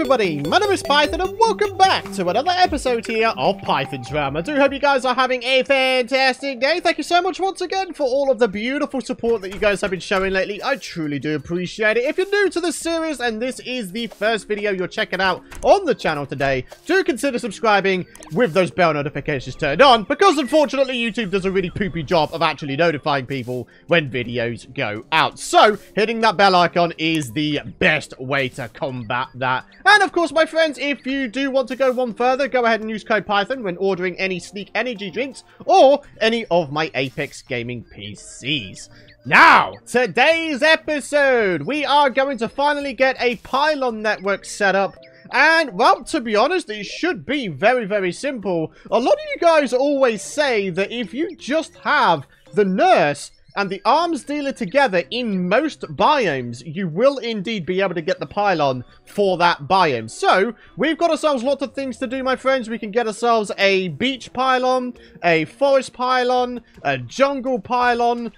everybody, my name is Python and welcome back to another episode here of Python's Realm. I do hope you guys are having a fantastic day. Thank you so much once again for all of the beautiful support that you guys have been showing lately. I truly do appreciate it. If you're new to this series and this is the first video you're checking out on the channel today, do consider subscribing with those bell notifications turned on, because unfortunately YouTube does a really poopy job of actually notifying people when videos go out. So hitting that bell icon is the best way to combat that. And of course, my friends, if you do want to go one further, go ahead and use code Python when ordering any Sneak Energy drinks or any of my Apex Gaming PCs. Now, today's episode, we are going to finally get a Pylon Network set up. And, well, to be honest, it should be very, very simple. A lot of you guys always say that if you just have the nurse and the arms dealer together in most biomes, you will indeed be able to get the pylon for that biome. So we've got ourselves lots of things to do, my friends. We can get ourselves a beach pylon, a forest pylon, a jungle pylon,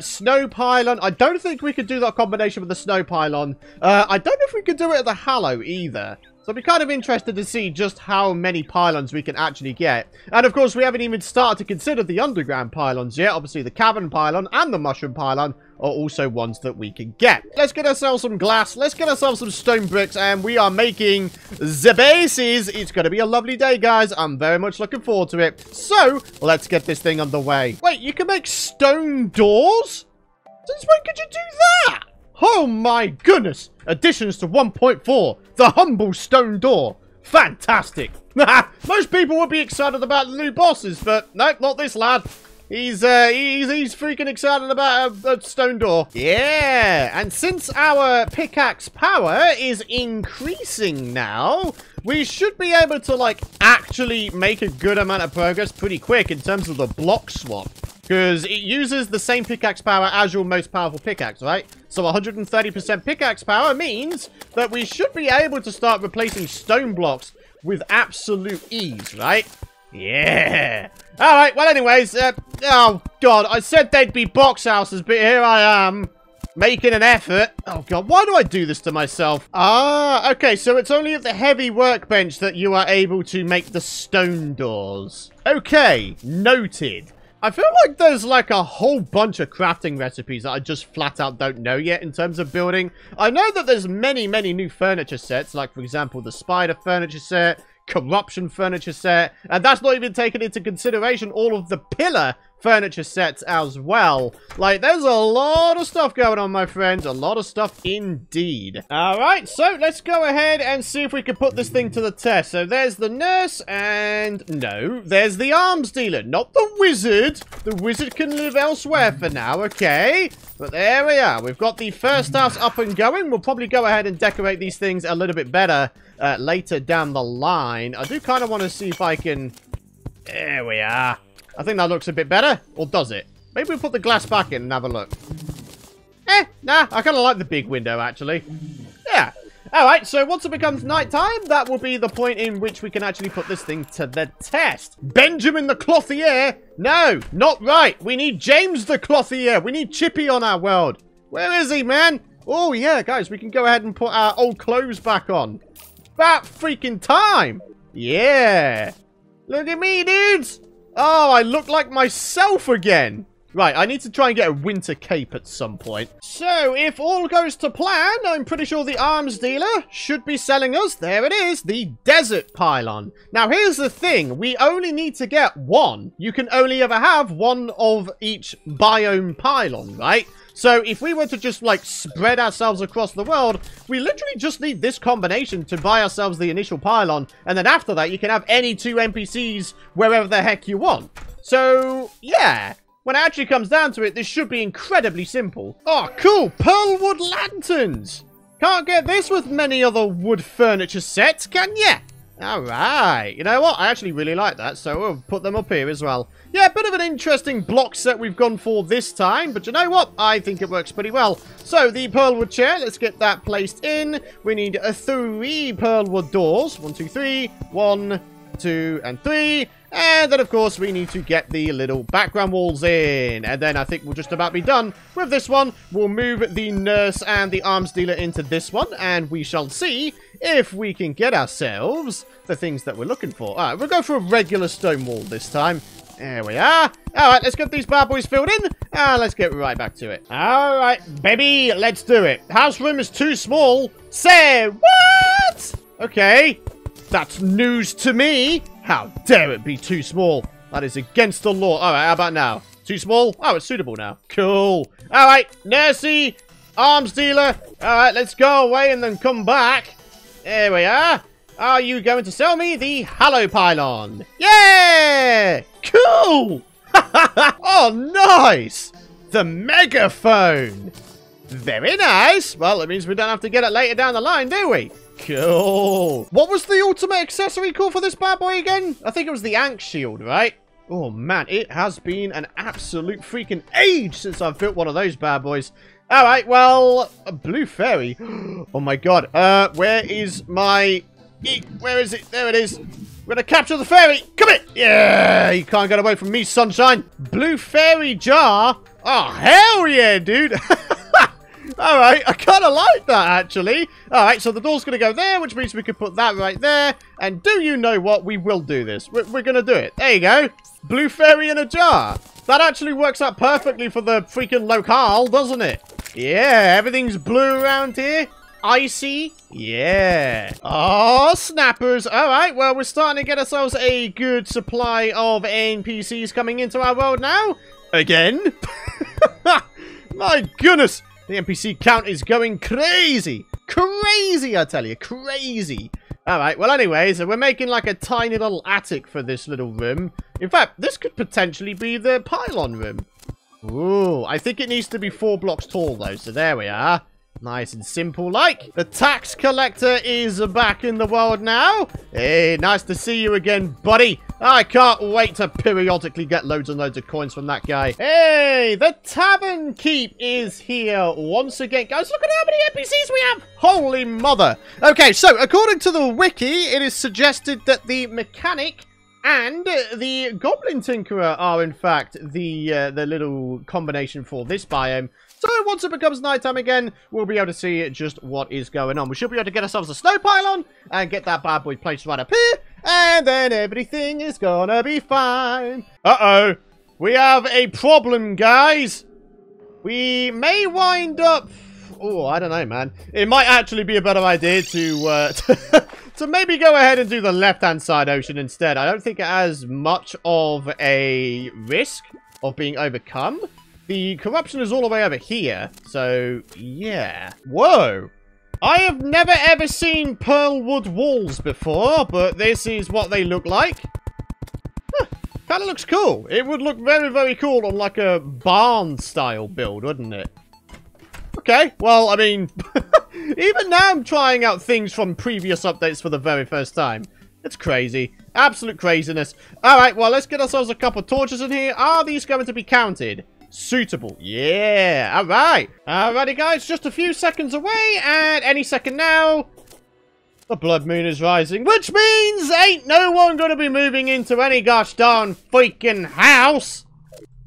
snow pylon. I don't think we could do that combination with the snow pylon. I don't know if we could do it at the Hallow either. So I'll be kind of interested to see just how many pylons we can actually get. And of course, we haven't even started to consider the underground pylons yet. Obviously, the cavern pylon and the mushroom pylon are also ones that we can get. Let's get ourselves some glass. Let's get ourselves some stone bricks. And we are making the bases. It's going to be a lovely day, guys. I'm very much looking forward to it. So let's get this thing underway. Wait, you can make stone doors? Since when could you do that? Oh my goodness! Additions to 1.4, the humble stone door. Fantastic! Most people would be excited about the new bosses, but nope, not this lad. He's freaking excited about a stone door. Yeah, and since our pickaxe power is increasing now, we should be able to, like, actually make a good amount of progress pretty quick in terms of the block swap. Because it uses the same pickaxe power as your most powerful pickaxe, right? So 130% pickaxe power means that we should be able to start replacing stone blocks with absolute ease, right? Yeah. All right, well, anyways. Oh, God. I said they'd be box houses, but here I am making an effort. Oh, God. Why do I do this to myself? Ah, okay. So it's only at the heavy workbench that you are able to make the stone doors. Okay. Noted. I feel like there's, like, a whole bunch of crafting recipes that I just flat out don't know yet in terms of building. I know that there's many, many new furniture sets, like, for example, the spider furniture set, corruption furniture set, and that's not even taken into consideration all of the pillar furniture sets as well. Like, there's a lot of stuff going on, my friends. A lot of stuff indeed. All right, so let's go ahead and see if we can put this thing to the test. So there's the nurse, and no, there's the arms dealer, not the wizard. The wizard can live elsewhere for now, okay? But there we are. We've got the first house up and going. We'll probably go ahead and decorate these things a little bit better later down the line. I do kind of want to see if I can... There we are. I think that looks a bit better. Or does it? Maybe we'll put the glass back in and have a look. Nah. I kind of like the big window, actually. Yeah. All right, so once it becomes nighttime, that will be the point in which we can actually put this thing to the test. Benjamin the Clothier? No, not right. We need James the Clothier. We need Chippy on our world. Where is he, man? Oh, yeah, guys, we can go ahead and put our old clothes back on. About freaking time. Yeah. Look at me, dudes. Oh, I look like myself again. Right, I need to try and get a winter cape at some point. So, if all goes to plan, I'm pretty sure the arms dealer should be selling us, there it is, the desert pylon. Now, here's the thing. We only need to get one. You can only ever have one of each biome pylon, right? So, if we were to just, like, spread ourselves across the world, we literally just need this combination to buy ourselves the initial pylon. And then after that, you can have any two NPCs wherever the heck you want. So, yeah. When it actually comes down to it, this should be incredibly simple. Oh, cool. Pearlwood lanterns. Can't get this with many other wood furniture sets, can ya? All right. You know what? I actually really like that, so we'll put them up here as well. Yeah, a bit of an interesting block set we've gone for this time, but you know what? I think it works pretty well. So, the Pearlwood chair, let's get that placed in. We need 3 Pearlwood doors. 1, 2, 3. One, two, and three. And then, of course, we need to get the little background walls in. And then I think we'll just about be done with this one. We'll move the nurse and the arms dealer into this one. And we shall see if we can get ourselves the things that we're looking for. All right, we'll go for a regular stone wall this time. There we are. All right, let's get these bad boys filled in. And let's get right back to it. All right, baby, let's do it. House room is too small. Say what? Okay, that's news to me. How dare it be too small? That is against the law. All right, how about now? Too small? Oh, it's suitable now. Cool. All right, nursey, arms dealer. All right, let's go away and then come back. There we are. Are you going to sell me the Hallow Pylon? Yeah! Cool! Oh, nice! The megaphone. Very nice. Well, it means we don't have to get it later down the line, do we? Cool. What was the ultimate accessory called for this bad boy again? I think it was the Ankh shield, right? Oh, man, it has been an absolute freaking age since I've built one of those bad boys. All right, well, a Blue Fairy. Oh, my God. Where is my... Where is it? There it is. We're going to capture the fairy. Come here. Yeah, you can't get away from me, sunshine. Blue Fairy jar. Oh, hell yeah, dude. All right, I kind of like that, actually. All right, so the door's going to go there, which means we could put that right there. And do you know what? We will do this. We're going to do it. There you go. Blue Fairy in a jar. That actually works out perfectly for the freaking locale, doesn't it? Yeah, everything's blue around here. Icy. Yeah. Oh, snappers. All right, well, we're starting to get ourselves a good supply of NPCs coming into our world now. Again. My goodness. The NPC count is going crazy. Crazy, I tell you. Crazy. All right, well, anyways, so we're making like a tiny little attic for this little room. In fact, this could potentially be the pylon room. Ooh, I think it needs to be 4 blocks tall, though, so there we are. Nice and simple, like. The tax collector is back in the world now. Hey, nice to see you again, buddy. I can't wait to periodically get loads and loads of coins from that guy. Hey, the tavern keep is here once again. Guys, look at how many NPCs we have. Holy mother. Okay, so according to the wiki, it is suggested that the mechanic and the goblin tinkerer are, in fact, the little combination for this biome. So once it becomes nighttime again, we'll be able to see just what is going on. We should be able to get ourselves a snow pylon and get that bad boy placed right up here. And then everything is gonna be fine. Uh-oh. We have a problem, guys. We may wind up... Oh, I don't know, man. It might actually be a better idea to to maybe go ahead and do the left-hand side ocean instead. I don't think it has much of a risk of being overcome. The corruption is all the way over here, so yeah. Whoa. I have never ever seen Pearlwood walls before, but this is what they look like. Huh, kind of looks cool. It would look very, very cool on like a barn-style build, wouldn't it? Okay, well, I mean, even now I'm trying out things from previous updates for the very first time. It's crazy. Absolute craziness. All right, well, let's get ourselves a couple of torches in here. Are these going to be counted? Suitable. Yeah. All right. Alrighty, guys. Just a few seconds away, and any second now, the blood moon is rising, which means ain't no one going to be moving into any gosh darn freaking house.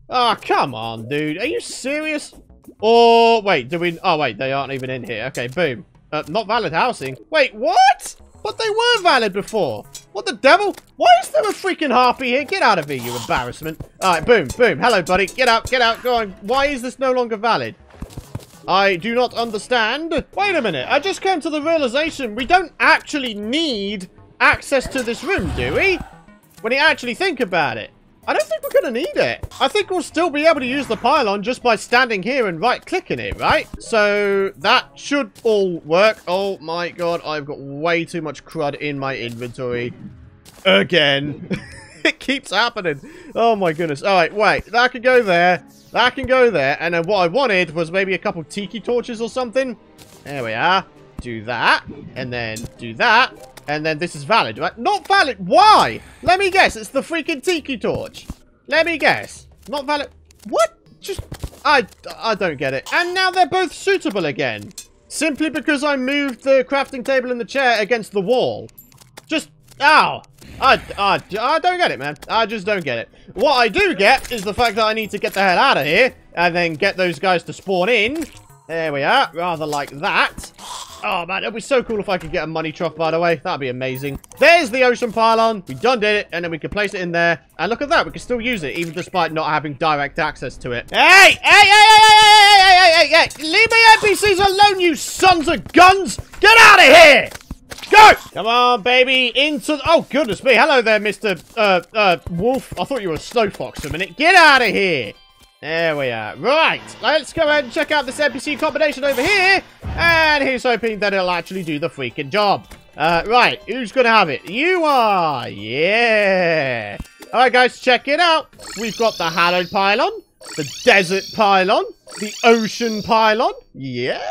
Oh, come on, dude. Are you serious? Oh, wait, do we... Oh, wait, they aren't even in here. Okay, boom. Not valid housing. Wait, what? But they were valid before. What the devil? Why is there a freaking harpy here? Get out of here, you embarrassment. All right, boom, boom. Hello, buddy. Get out, get out. Go on. Why is this no longer valid? I do not understand. Wait a minute. I just came to the realization we don't actually need access to this room, do we? When you actually think about it. I don't think we're going to need it. I think we'll still be able to use the pylon just by standing here and right-clicking it, right? So that should all work. Oh, my God. I've got way too much crud in my inventory. Again. It keeps happening. Oh, my goodness. All right, wait. That can go there. That can go there. And then what I wanted was maybe a couple tiki torches or something. There we are. Do that. And then do that. And then this is valid, right? Not valid. Why? Let me guess. It's the freaking tiki torch. Let me guess. Not valid. What? Just... I don't get it. And now they're both suitable again. Simply because I moved the crafting table and the chair against the wall. Just Ow! I don't get it, man. I just don't get it. What I do get is the fact that I need to get the hell out of here and then get those guys to spawn in. There we are. Rather like that. Oh, man. It'd be so cool if I could get a money trough, by the way. That'd be amazing. There's the ocean pylon. We done did it. And then we can place it in there. And look at that. We can still use it, even despite not having direct access to it. Hey! Hey! Hey! Hey! Hey! Hey! Hey! Hey! Leave my NPCs alone, you sons of guns! Get out of here! Go! Come on, baby. Into... Oh, goodness me. Hello there, Mr. Wolf. I thought you were a snow fox for a minute. Get out of here. There we are. Right. Let's go ahead and check out this NPC combination over here. And here's hoping that it'll actually do the freaking job. Right. Who's going to have it? You are. Yeah. All right, guys. Check it out. We've got the hallowed pylon, the desert pylon, the ocean pylon. Yeah.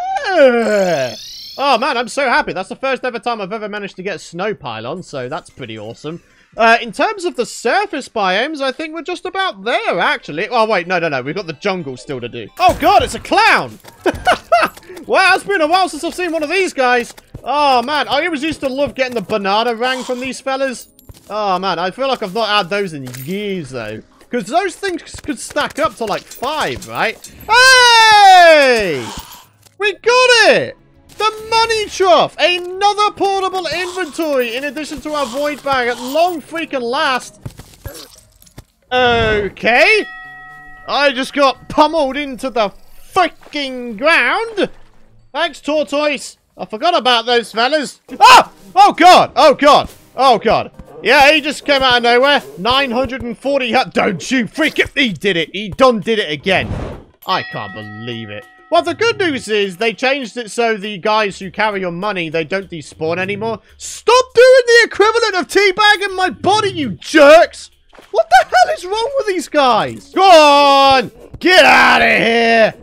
Oh, man, I'm so happy. That's the first ever time I've ever managed to get a snow pylon, so that's pretty awesome. In terms of the surface biomes, I think we're just about there, actually. Oh, wait, no. We've got the jungle still to do. Oh, God, it's a clown. Wow, it's been a while since I've seen one of these guys. Oh, man, I always used to love getting the banana rang from these fellas. Oh, man, I feel like I've not had those in years, though. Because those things could stack up to, like, 5, right? Hey! We got it! The money trough! Another portable inventory in addition to our void bag at long freaking last. Okay. I just got pummeled into the freaking ground. Thanks, tortoise. I forgot about those fellas. Ah! Oh, God. Oh, God. Oh, God. Yeah, he just came out of nowhere. 940. Don't you freaking... He did it. He done did it again. I can't believe it. Well, the good news is they changed it so the guys who carry your money, they don't despawn anymore. Stop doing the equivalent of teabagging my body, you jerks! What the hell is wrong with these guys? Go on! Get out of here!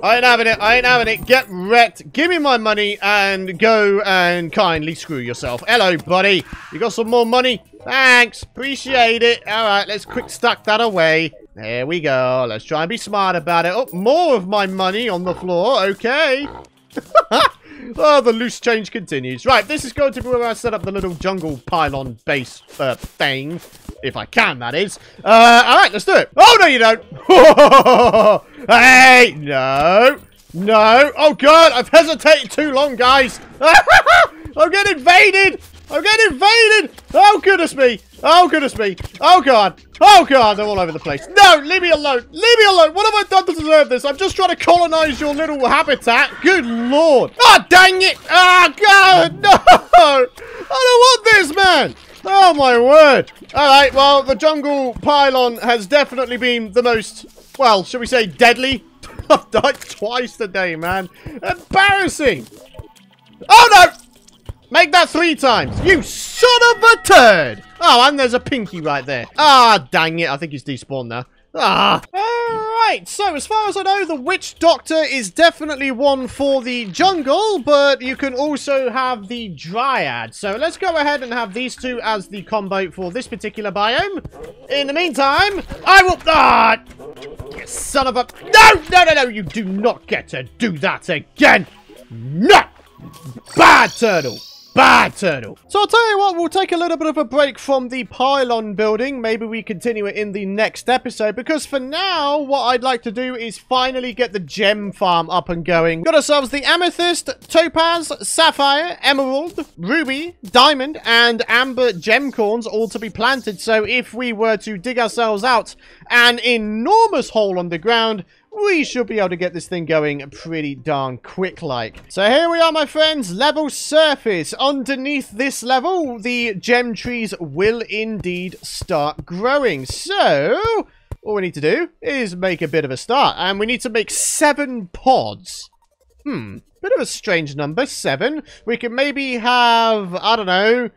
I ain't having it. I ain't having it. Get wrecked. Give me my money and go and kindly screw yourself. Hello, buddy. You got some more money? Thanks. Appreciate it. All right, let's quick stack that away. There we go. Let's try and be smart about it. Oh, more of my money on the floor. Okay. Oh, the loose change continues. Right, this is going to be where I set up the little jungle pylon base thing. If I can, that is. All right, let's do it. Oh, no, you don't. Hey, no. No. Oh, God, I've hesitated too long, guys. I'm getting invaded. I'm getting invaded! Oh, goodness me! Oh, goodness me! Oh, God! Oh, God! They're all over the place. No! Leave me alone! Leave me alone! What have I done to deserve this? I'm just trying to colonize your little habitat. Good Lord! Ah, oh, dang it! Ah, oh, God! No! I don't want this, man! Oh, my word! All right, well, the jungle pylon has definitely been the most, well, should we say deadly? I've died twice today, man. Embarrassing! Oh, no! Make that 3 times, you son of a turd! Oh, and there's a pinky right there. Ah, dang it, I think he's despawned now. Ah. Alright, so as far as I know, the Witch Doctor is definitely one for the jungle, but you can also have the Dryad. So let's go ahead and have these two as the combo for this particular biome. In the meantime, I will... Ah! You son of a... No! No, no, no, you do not get to do that again! No! Bad turtle! Bad turtle. So I'll tell you what, we'll take a little bit of a break from the pylon building. Maybe we continue it in the next episode, because for now, what I'd like to do is finally get the gem farm up and going. Got ourselves the amethyst, topaz, sapphire, emerald, ruby, diamond, and amber gem corns all to be planted. So if we were to dig ourselves out an enormous hole on the ground, we should be able to get this thing going pretty darn quick-like. So here we are, my friends. Level surface. Underneath this level, the gem trees will indeed start growing. So, all we need to do is make a bit of a start. And we need to make 7 pods. Bit of a strange number, 7. We can maybe have, I don't know...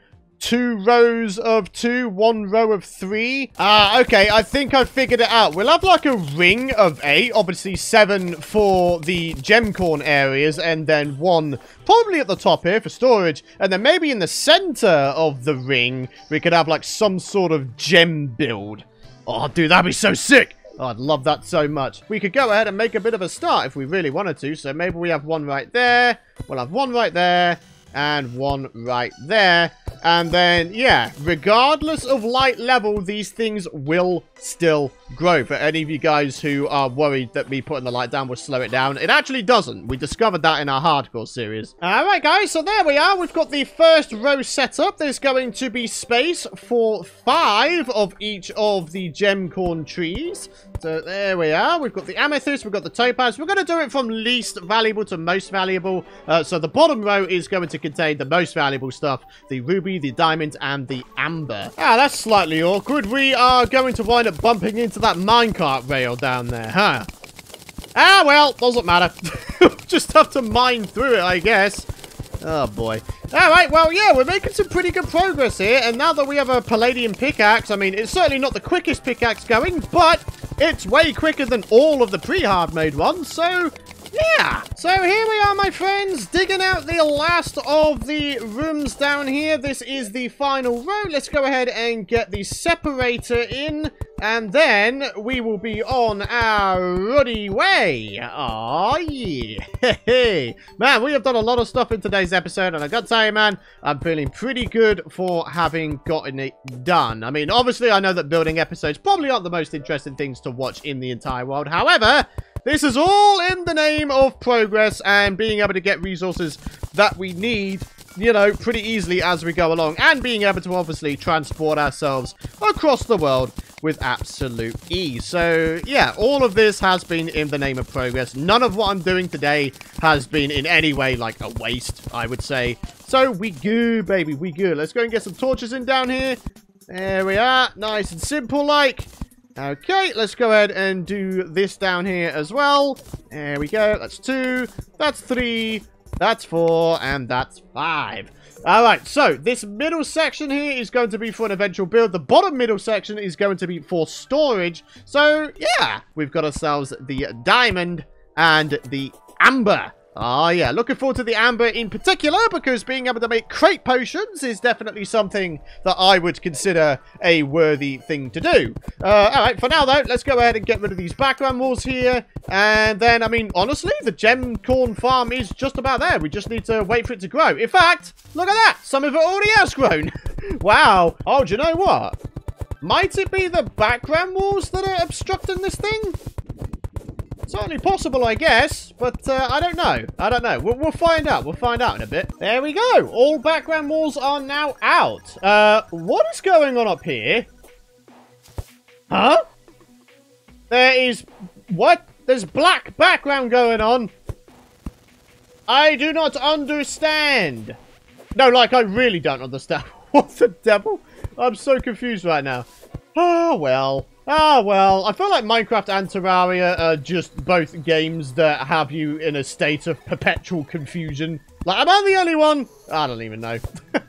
2 rows of 2, 1 row of 3. Okay, I think I figured it out. We'll have like a ring of 8, obviously 7 for the gem corn areas, and then 1 probably at the top here for storage. And then maybe in the center of the ring, we could have like some sort of gem build. Oh, dude, that'd be so sick. Oh, I'd love that so much. We could go ahead and make a bit of a start if we really wanted to. So maybe we have 1 right there. We'll have 1 right there. And 1 right there. And then, yeah, regardless of light level, these things will still grow. For any of you guys who are worried that me putting the light down will slow it down, it actually doesn't. We discovered that in our hardcore series. Alright guys, so there we are. We've got the first row set up. There's going to be space for 5 of each of the gemcorn trees. So there we are. We've got the amethyst, we've got the topaz. We're going to do it from least valuable to most valuable. So the bottom row is going to contain the most valuable stuff. The ruby, the diamond, and the amber. Ah, that's slightly awkward. We are going to wind up bumping into that minecart rail down there, huh? Ah, well, doesn't matter. Just have to mine through it, I guess. Oh, boy. Alright, well, yeah, we're making some pretty good progress here. And now that we have a palladium pickaxe, I mean, it's certainly not the quickest pickaxe going, but it's way quicker than all of the pre-hard made ones, so... yeah, so here we are, my friends, digging out the last of the rooms down here. This is the final row. Let's go ahead and get the separator in, and then we will be on our ruddy way. Oh yeah. Man, we have done a lot of stuff in today's episode, and I gotta tell you, man, I'm feeling pretty good for having gotten it done. I mean, obviously, I know that building episodes probably aren't the most interesting things to watch in the entire world. However, this is all in the name of progress and being able to get resources that we need, you know, pretty easily as we go along. And being able to obviously transport ourselves across the world with absolute ease. So, yeah, all of this has been in the name of progress. None of what I'm doing today has been in any way like a waste, I would say. So, we go, baby, we go. Let's go and get some torches in down here. There we are. Nice and simple, like... okay, let's go ahead and do this down here as well. There we go. That's 2. That's 3. That's 4. And that's 5. All right, so this middle section here is going to be for an eventual build. The bottom middle section is going to be for storage. So, yeah, we've got ourselves the diamond and the amber. Oh, yeah, looking forward to the amber in particular, because being able to make crate potions is definitely something that I would consider a worthy thing to do. All right, for now, though, let's go ahead and get rid of these background walls here. And then, I mean, honestly, the gemcorn farm is just about there. We just need to wait for it to grow. In fact, look at that. Some of it already has grown. Wow. Oh, do you know what? Might it be the background walls that are obstructing this thing? Certainly possible, I guess, but I don't know. I don't know. We'll find out. We'll find out in a bit. There we go. All background walls are now out. What is going on up here? Huh? There is... what? There's black background going on. I do not understand. No, like, I really don't understand. What the devil? I'm so confused right now. Oh, well... ah, well, I feel like Minecraft and Terraria are just both games that have you in a state of perpetual confusion. Like, am I the only one? I don't even know.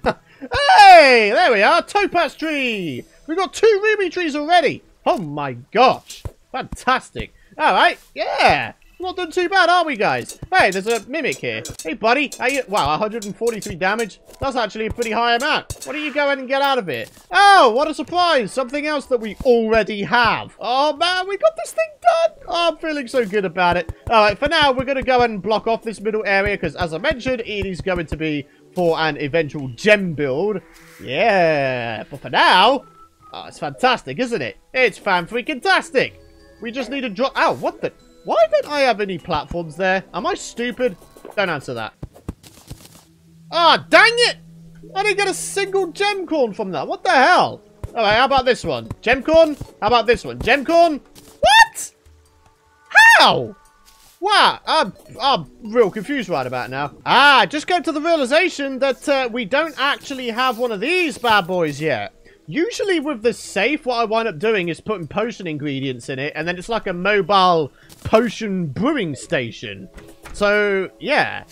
Hey, there we are, topaz tree. We've got 2 ruby trees already. Oh my gosh, fantastic. All right, yeah, not done too bad, are we, guys? Hey, there's a mimic here. Hey, buddy, how you? Wow, 143 damage. That's actually a pretty high amount. Why don't you go ahead and get out of it? Oh, what a surprise. Something else that we already have. Oh, man, we got this thing done. Oh, I'm feeling so good about it. All right, for now, we're going to go ahead and block off this middle area because, as I mentioned, it is going to be for an eventual gem build. Yeah, but for now, oh, it's fantastic, isn't it? It's fan-freaking-tastic. We just need to drop... ow, what the... why don't I have any platforms there? Am I stupid? Don't answer that. Ah, dang it! I didn't get a single gemcorn from that. What the hell? All right, how about this one? Gemcorn? How about this one? Gemcorn? What? How? Wow, I'm real confused right about now. Ah, just came to the realization that we don't actually have one of these bad boys yet. Usually with the safe, what I wind up doing is putting potion ingredients in it, and then it's like a mobile potion brewing station. So, yeah,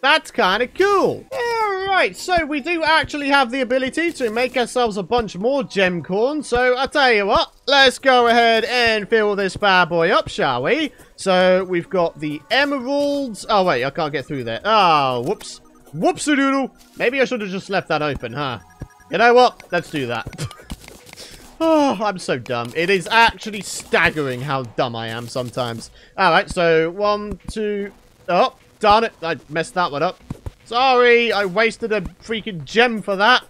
that's kind of cool. Alright, so we do actually have the ability to make ourselves a bunch more gemcorn. So, I'll tell you what, let's go ahead and fill this bad boy up, shall we? So, we've got the emeralds. Oh, wait, I can't get through there. Oh, whoops. Whoops-a-doodle. Maybe I should have just left that open, huh? You know what? Let's do that. Oh, I'm so dumb. It is actually staggering how dumb I am sometimes. All right, so 1, 2... oh, darn it. I messed that one up. Sorry, I wasted a freaking gem for that.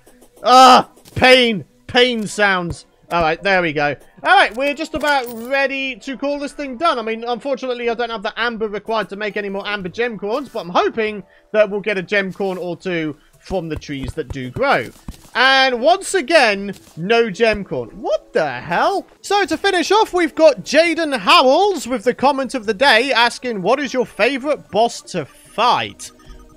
Ah! Pain! Pain sounds. Alright, there we go. Alright, we're just about ready to call this thing done. I mean, unfortunately, I don't have the amber required to make any more amber gem corns, but I'm hoping that we'll get a gem corn or two from the trees that do grow. And once again, no gem corn. What the hell? So to finish off, we've got Jaden Howells with the comment of the day asking, what is your favourite boss to fight?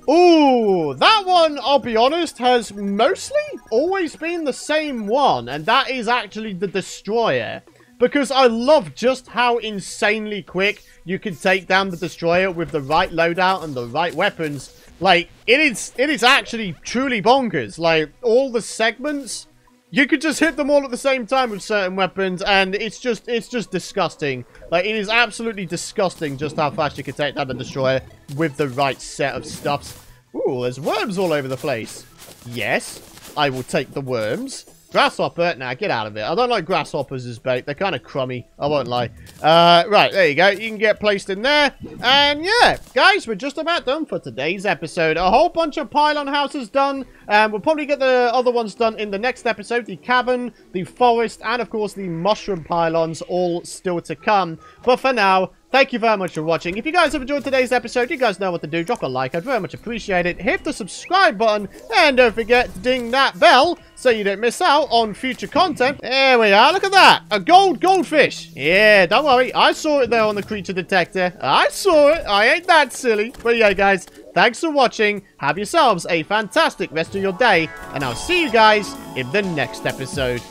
Ooh, that one, I'll be honest, has mostly always been the same one, and that is actually the Destroyer. Because I love just how insanely quick you can take down the Destroyer with the right loadout and the right weapons. Like, it is actually truly bonkers. Like, all the segments, you could just hit them all at the same time with certain weapons, and it's just disgusting. Like, it is absolutely disgusting just how fast you can take down the Destroyer with the right set of stuffs. Ooh, there's worms all over the place. Yes, I will take the worms. Grasshopper? Nah, get out of it. I don't like grasshoppers as bait. They're kind of crummy. I won't lie. Right, there you go. You can get placed in there. And yeah, guys, we're just about done for today's episode. A whole bunch of pylon houses done. And we'll probably get the other ones done in the next episode. The cavern, the forest, and of course the mushroom pylons all still to come. But for now, thank you very much for watching. If you guys have enjoyed today's episode, you guys know what to do. Drop a like. I'd very much appreciate it. Hit the subscribe button. And don't forget to ding that bell so you don't miss out on future content. There we are. Look at that. A goldfish. Yeah, don't worry. I saw it there on the creature detector. I saw it. I ain't that silly. But yeah, guys, thanks for watching. Have yourselves a fantastic rest of your day. And I'll see you guys in the next episode.